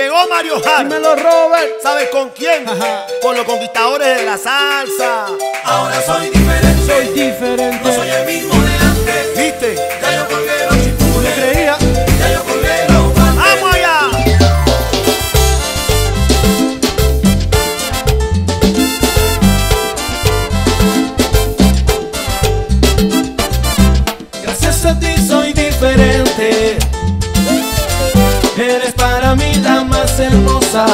Llegó Mario Hart. Dímelo, Robert. ¿Sabes con quién? Ajá. Con los Conquistadores de la Salsa. Ahora soy diferente. Soy diferente. No soy el mismo de antes. ¿Viste? Ya yo colgué los chimpunes. No creía. Ya yo colgué los guantes. ¡Vamos allá! Gracias a ti soy diferente. Eres para mí la más hermosa.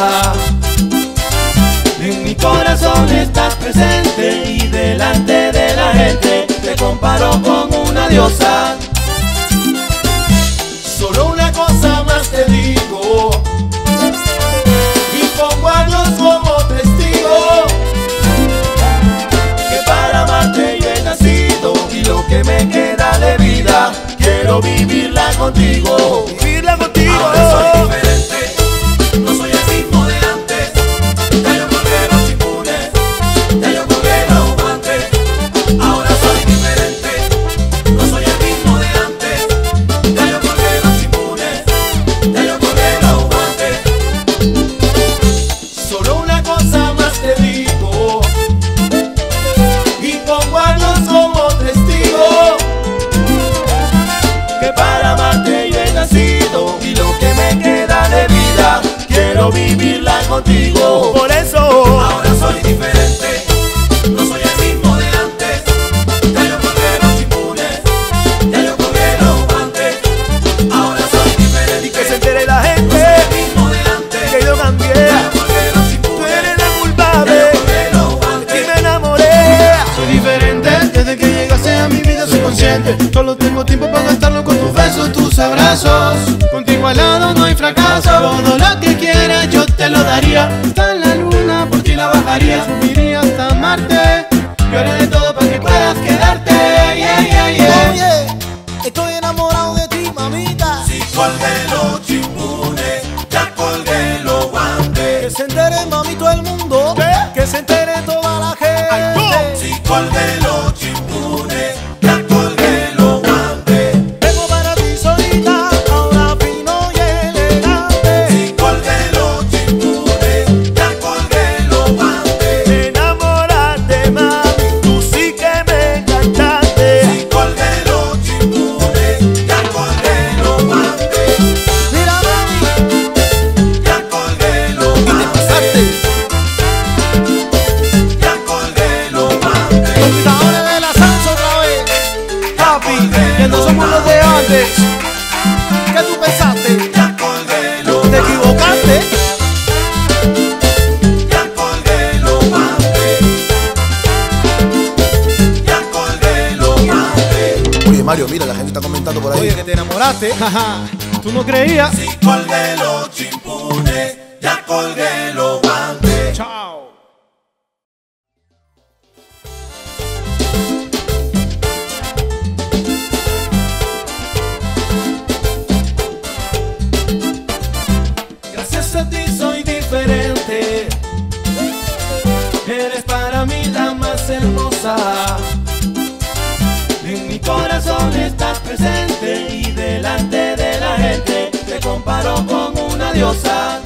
En mi corazón estás presente y delante de la gente te comparo con una diosa. Solo una cosa más te digo y pongo a Dios como testigo, que para amarte yo he nacido y lo que me queda de vida quiero vivirla contigo. Ahora soy diferente, no soy el mismo de antes. Ya yo colgué los chimpunes, ya yo colgué los guantes. Ahora soy diferente, no soy el mismo de antes. Ya yo colgué los chimpunes, ya yo colgué los guantes. Solo una cosa más te digo y pongo a Dios como testigo, que para amarte yo he nacido y lo que me queda de vida quiero vivirla contigo. Por eso ahora soy diferente, no soy el mismo de antes. Ya yo colgué los chimpunes, ya yo colgué los guantes. Ahora soy diferente y que se entere la gente. No soy el mismo de antes, que yo cambié. Ya yo colgué los chimpunes, tú eres la culpable. Ya yo colgué los guantes y me enamoré. Soy diferente desde que llegaste a mi vida, soy consciente. Solo tengo tiempo para gastarlo con tus besos, tus abrazos. Contigo al lado no hay fracaso. Todo lo que quieras yo te lo daría. Hasta la luna por ti la bajaría. Subiría hasta Marte. Yo haré de todo para que puedas quedarte. Yeah, yeah, yeah. Oye, estoy enamorado de ti, mamita. Si colgué los chimpunes, ya colgué los guantes. Que se entere, mami, todo el mundo. ¿Qué? Que se entere toda la gente. Ay, no. Si colgué los chimpunes, ya colgué los guantes. Tengo para ti solita, ahora fino y elegante. Si colgué los chimpunes, ya colgué los guantes. Me enamoraste, mami, tú sí que me encantaste. Si colgué los chimpunes, ya colgué los guantes. Mira, mami, ya colgué los guantes. Ya colgué los guantes. Conquistadores de la Salsa otra vez. Papi, que no somos los de antes. ¿Qué tú pensaste? Ya colgué los guantes. ¿Te equivocaste? Ya colgué los guantes. Ya colgué los guantes. Oye, Mario, mira, la gente está comentando por ahí. Oye, que te enamoraste. Jaja, tú no creías. Si colgué los chimpunes, ya colgué los guantes. Chao. Gracias a ti soy diferente. Eres para mí la más hermosa. En mi corazón estás presente y delante de la gente te comparo con una diosa.